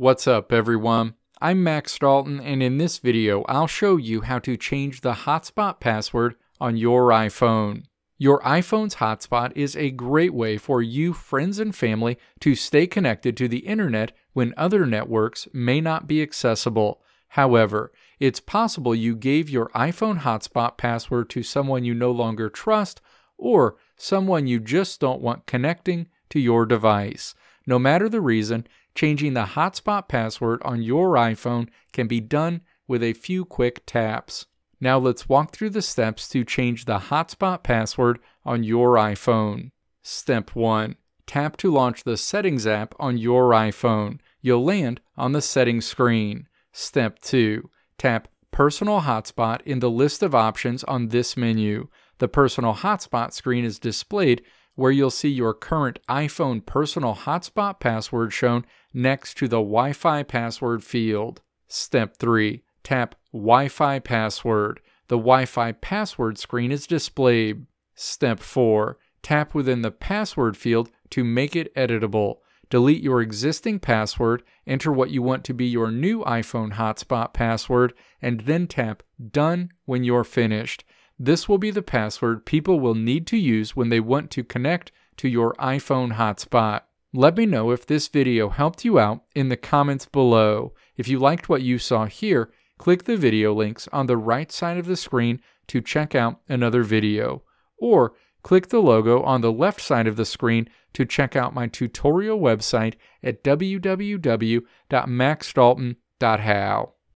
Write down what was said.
What's up everyone, I'm Max Dalton and in this video I'll show you how to change the hotspot password on your iPhone. Your iPhone's hotspot is a great way for you, friends and family to stay connected to the internet when other networks may not be accessible. However, it's possible you gave your iPhone hotspot password to someone you no longer trust or someone you just don't want connecting to your device. No matter the reason, changing the hotspot password on your iPhone can be done with a few quick taps. Now let's walk through the steps to change the hotspot password on your iPhone. Step 1. Tap to launch the Settings app on your iPhone. You'll land on the Settings screen. Step 2. Tap Personal Hotspot in the list of options on this menu. The Personal Hotspot screen is displayed where you'll see your current iPhone personal hotspot password shown next to the Wi-Fi password field. Step 3. Tap Wi-Fi password. The Wi-Fi password screen is displayed. Step 4. Tap within the password field to make it editable. Delete your existing password, enter what you want to be your new iPhone hotspot password, and then tap Done when you're finished. This will be the password people will need to use when they want to connect to your iPhone hotspot. Let me know if this video helped you out in the comments below. If you liked what you saw here, click the video links on the right side of the screen to check out another video, or click the logo on the left side of the screen to check out my tutorial website at www.maxdalton.how.